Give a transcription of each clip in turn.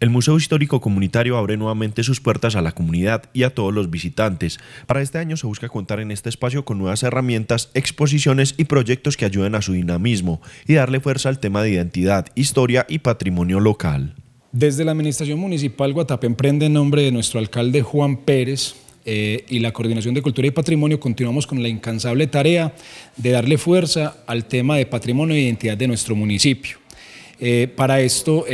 El Museo Histórico Comunitario abre nuevamente sus puertas a la comunidad y a todos los visitantes. Para este año se busca contar en este espacio con nuevas herramientas, exposiciones y proyectos que ayuden a su dinamismo y darle fuerza al tema de identidad, historia y patrimonio local. Desde la Administración Municipal Guatapé Emprende, en nombre de nuestro alcalde Juan Pérez, y la Coordinación de Cultura y Patrimonio, continuamos con la incansable tarea de darle fuerza al tema de patrimonio e identidad de nuestro municipio. Para esto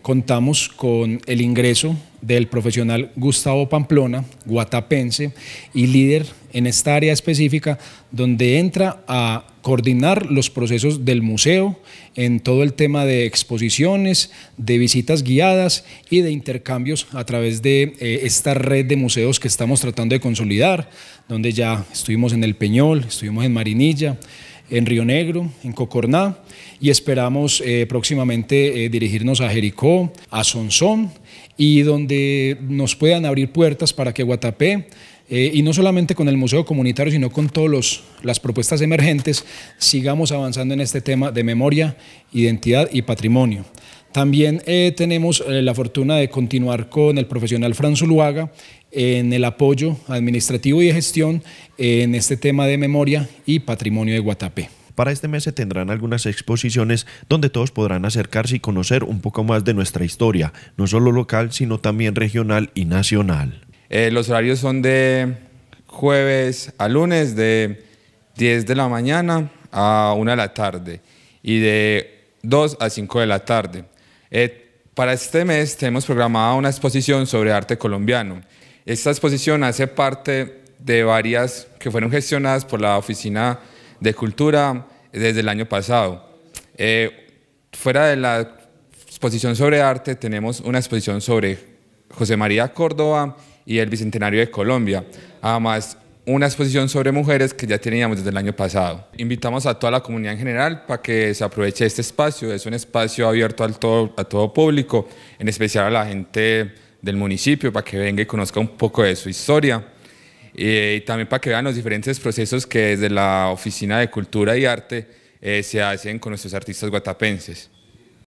contamos con el ingreso del profesional Gustavo Pamplona, guatapense y líder en esta área específica, donde entra a coordinar los procesos del museo en todo el tema de exposiciones, de visitas guiadas y de intercambios a través de esta red de museos que estamos tratando de consolidar, donde ya estuvimos en el Peñol, estuvimos en Marinilla, en Río Negro, en Cocorná, y esperamos próximamente dirigirnos a Jericó, a Sonsón, y donde nos puedan abrir puertas para que Guatapé, y no solamente con el Museo Comunitario, sino con todas las propuestas emergentes, sigamos avanzando en este tema de memoria, identidad y patrimonio. También tenemos la fortuna de continuar con el profesional Franz Uluaga en el apoyo administrativo y de gestión en este tema de memoria y patrimonio de Guatapé. Para este mes se tendrán algunas exposiciones donde todos podrán acercarse y conocer un poco más de nuestra historia, no solo local, sino también regional y nacional. Los horarios son de jueves a lunes, de 10 de la mañana a 1 de la tarde y de 2 a 5 de la tarde. Para este mes tenemos programada una exposición sobre arte colombiano. Esta exposición hace parte de varias que fueron gestionadas por la Oficina de Cultura desde el año pasado. Fuera de la exposición sobre arte tenemos una exposición sobre José María Córdoba y el Bicentenario de Colombia. Además, una exposición sobre mujeres que ya teníamos desde el año pasado. Invitamos a toda la comunidad en general para que se aproveche este espacio. Es un espacio abierto a todo público, en especial a la gente del municipio, para que venga y conozca un poco de su historia, y también para que vean los diferentes procesos que desde la Oficina de Cultura y Arte se hacen con nuestros artistas guatapenses.